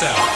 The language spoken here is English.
this out.